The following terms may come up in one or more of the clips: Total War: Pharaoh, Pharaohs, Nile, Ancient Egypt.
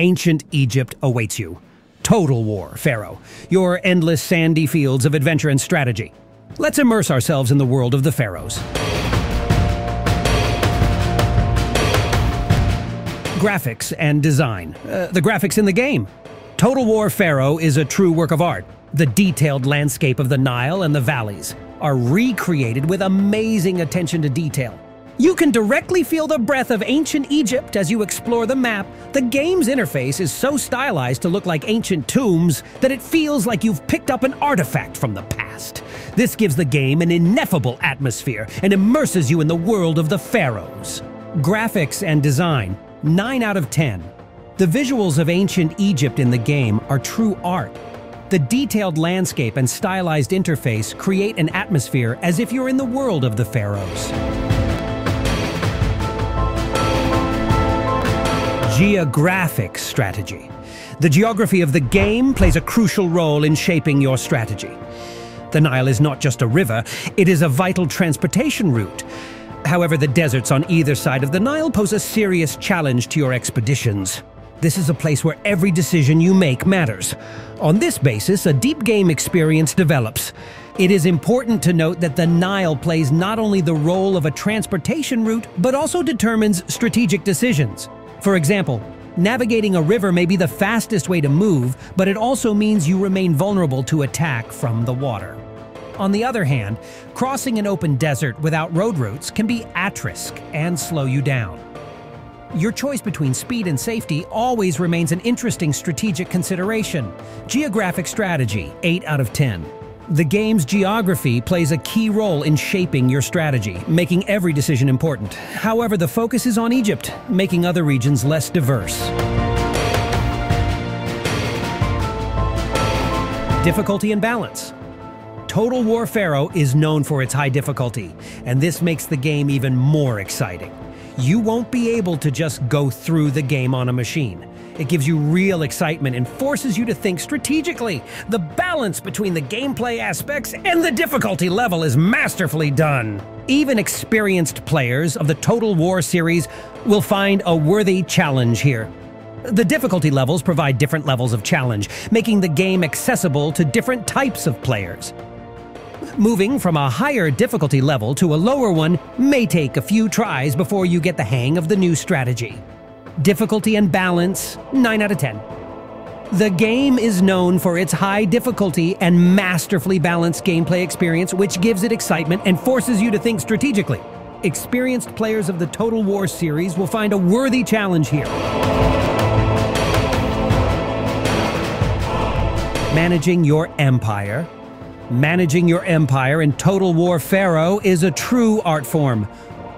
ancient Egypt awaits you. Total War, Pharaoh, your endless sandy fields of adventure and strategy. Let's immerse ourselves in the world of the pharaohs. Graphics and design. The graphics in the game. Total War Pharaoh is a true work of art. The detailed landscape of the Nile and the valleys are recreated with amazing attention to detail. You can directly feel the breath of ancient Egypt as you explore the map. The game's interface is so stylized to look like ancient tombs that it feels like you've picked up an artifact from the past. This gives the game an ineffable atmosphere and immerses you in the world of the pharaohs. Graphics and design. 9 out of 10. The visuals of ancient Egypt in the game are true art. The detailed landscape and stylized interface create an atmosphere as if you're in the world of the pharaohs. Geographic strategy. The geography of the game plays a crucial role in shaping your strategy. The Nile is not just a river, it is a vital transportation route. However, the deserts on either side of the Nile pose a serious challenge to your expeditions. This is a place where every decision you make matters. On this basis, a deep game experience develops. It is important to note that the Nile plays not only the role of a transportation route, but also determines strategic decisions. For example, navigating a river may be the fastest way to move, but it also means you remain vulnerable to attack from the water. On the other hand, crossing an open desert without road routes can be at risk and slow you down. Your choice between speed and safety always remains an interesting strategic consideration. Geographic strategy, 8 out of 10. The game's geography plays a key role in shaping your strategy, making every decision important. However, the focus is on Egypt, making other regions less diverse. Difficulty and balance. Total War Pharaoh is known for its high difficulty, and this makes the game even more exciting. You won't be able to just go through the game on a machine. It gives you real excitement and forces you to think strategically. The balance between the gameplay aspects and the difficulty level is masterfully done. Even experienced players of the Total War series will find a worthy challenge here. The difficulty levels provide different levels of challenge, making the game accessible to different types of players. Moving from a higher difficulty level to a lower one may take a few tries before you get the hang of the new strategy. Difficulty and balance, 9 out of 10. The game is known for its high difficulty and masterfully balanced gameplay experience, which gives it excitement and forces you to think strategically. Experienced players of the Total War series will find a worthy challenge here. Managing your empire. Managing your empire in Total War Pharaoh is a true art form.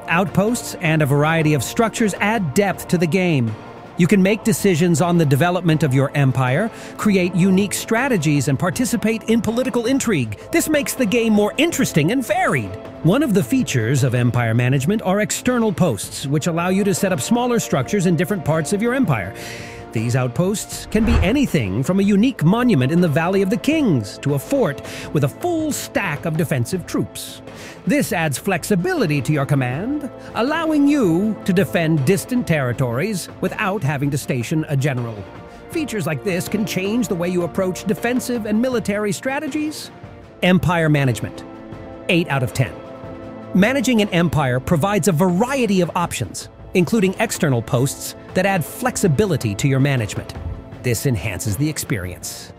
Outposts and a variety of structures add depth to the game. You can make decisions on the development of your empire, create unique strategies, and participate in political intrigue. This makes the game more interesting and varied. One of the features of empire management are external posts, which allow you to set up smaller structures in different parts of your empire. These outposts can be anything from a unique monument in the Valley of the Kings to a fort with a full stack of defensive troops. This adds flexibility to your command, allowing you to defend distant territories without having to station a general. Features like this can change the way you approach defensive and military strategies. Empire management, 8 out of 10. Managing an empire provides a variety of options, including external posts that add flexibility to your management. This enhances the experience.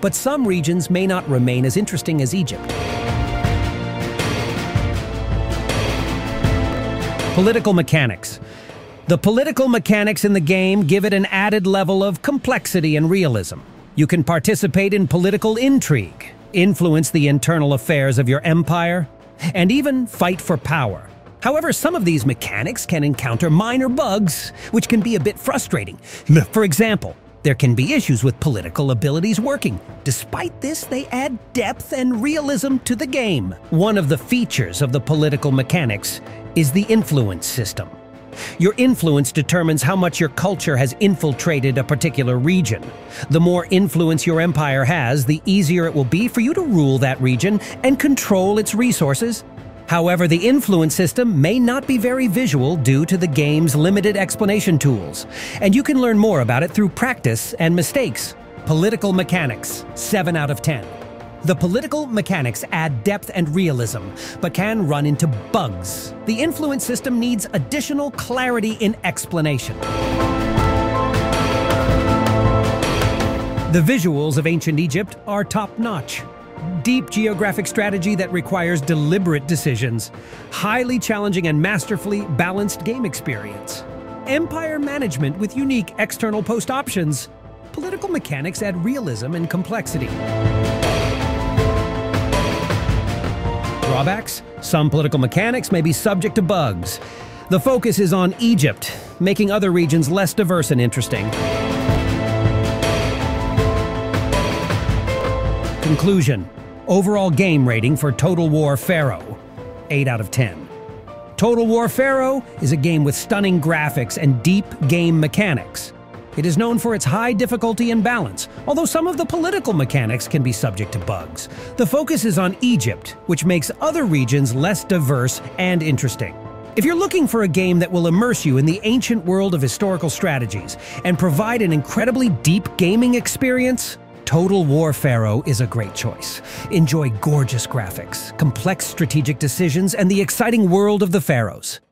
But some regions may not remain as interesting as Egypt. Political mechanics. The political mechanics in the game give it an added level of complexity and realism. You can participate in political intrigue, influence the internal affairs of your empire, and even fight for power. However, some of these mechanics can encounter minor bugs, which can be a bit frustrating. For example, there can be issues with political abilities working. Despite this, they add depth and realism to the game. One of the features of the political mechanics is the influence system. Your influence determines how much your culture has infiltrated a particular region. The more influence your empire has, the easier it will be for you to rule that region and control its resources. However, the influence system may not be very visual due to the game's limited explanation tools, and you can learn more about it through practice and mistakes. Political mechanics, 7 out of 10. The political mechanics add depth and realism, but can run into bugs. The influence system needs additional clarity in explanation. The visuals of Ancient Egypt are top-notch. Deep geographic strategy that requires deliberate decisions, highly challenging and masterfully balanced game experience, empire management with unique external post options. Political mechanics add realism and complexity. Drawbacks? Some political mechanics may be subject to bugs. The focus is on Egypt, making other regions less diverse and interesting. Conclusion. Overall game rating for Total War: Pharaoh, 8 out of 10. Total War: Pharaoh is a game with stunning graphics and deep game mechanics. It is known for its high difficulty and balance, although some of the political mechanics can be subject to bugs. The focus is on Egypt, which makes other regions less diverse and interesting. If you're looking for a game that will immerse you in the ancient world of historical strategies and provide an incredibly deep gaming experience, Total War: Pharaoh is a great choice. Enjoy gorgeous graphics, complex strategic decisions, and the exciting world of the pharaohs.